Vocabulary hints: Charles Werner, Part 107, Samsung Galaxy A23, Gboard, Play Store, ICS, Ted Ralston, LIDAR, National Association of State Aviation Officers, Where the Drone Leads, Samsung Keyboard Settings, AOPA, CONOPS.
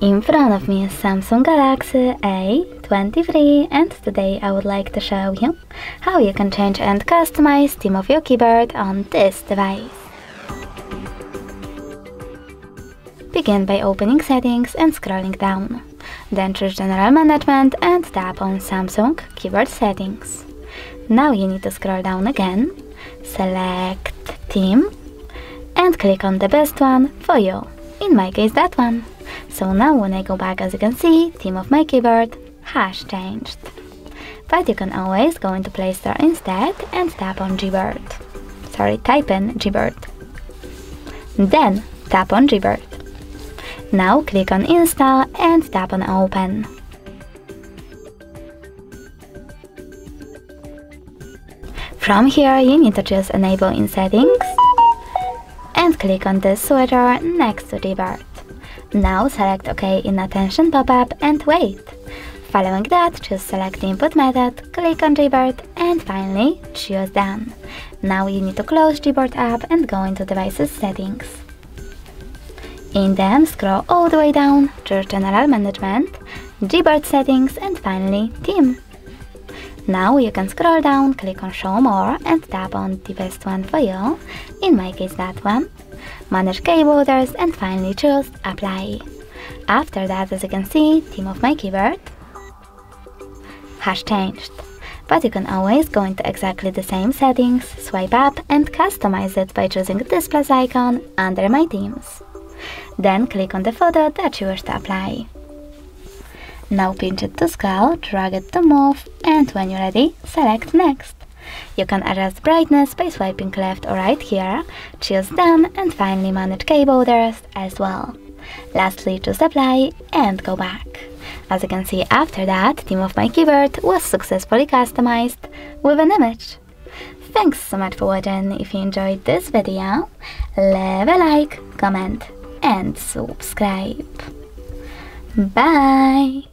In front of me is Samsung Galaxy A23, and today I would like to show you how you can change and customize the theme of your keyboard on this device. Begin by opening Settings and scrolling down. Then choose General Management and tap on Samsung Keyboard Settings. Now you need to scroll down again, select Theme, and click on the best one for you. In my case, that one. So now when I go back, as you can see, theme of my keyboard has changed. But you can always go into Play Store instead and tap on Gboard. Sorry, type in Gboard. Then tap on Gboard. Now click on Install and tap on Open. From here you need to choose Enable in Settings and click on the switcher next to Gboard. Now select OK in Attention pop-up and wait. Following that, choose Select Input Method, click on Gboard, and finally choose Done. Now you need to close Gboard app and go into Devices Settings. In them, scroll all the way down, choose General Management, Gboard Settings, and finally Theme. Now you can scroll down, click on Show More, and tap on the best one for you, in my case that one. Manage keyboarders and finally choose Apply. After that, as you can see, theme of my keyboard has changed. But you can always go into exactly the same settings, swipe up and customize it by choosing this plus icon under My Themes. Then click on the photo that you wish to apply. Now pinch it to scroll, drag it to move, and when you're ready, select Next. You can adjust brightness by swiping left or right here, choose Done, and finally manage keyboarders as well. Lastly, choose Apply and go back. As you can see, after that, theme of my keyboard was successfully customized with an image. Thanks so much for watching. If you enjoyed this video, leave a like, comment and subscribe. Bye!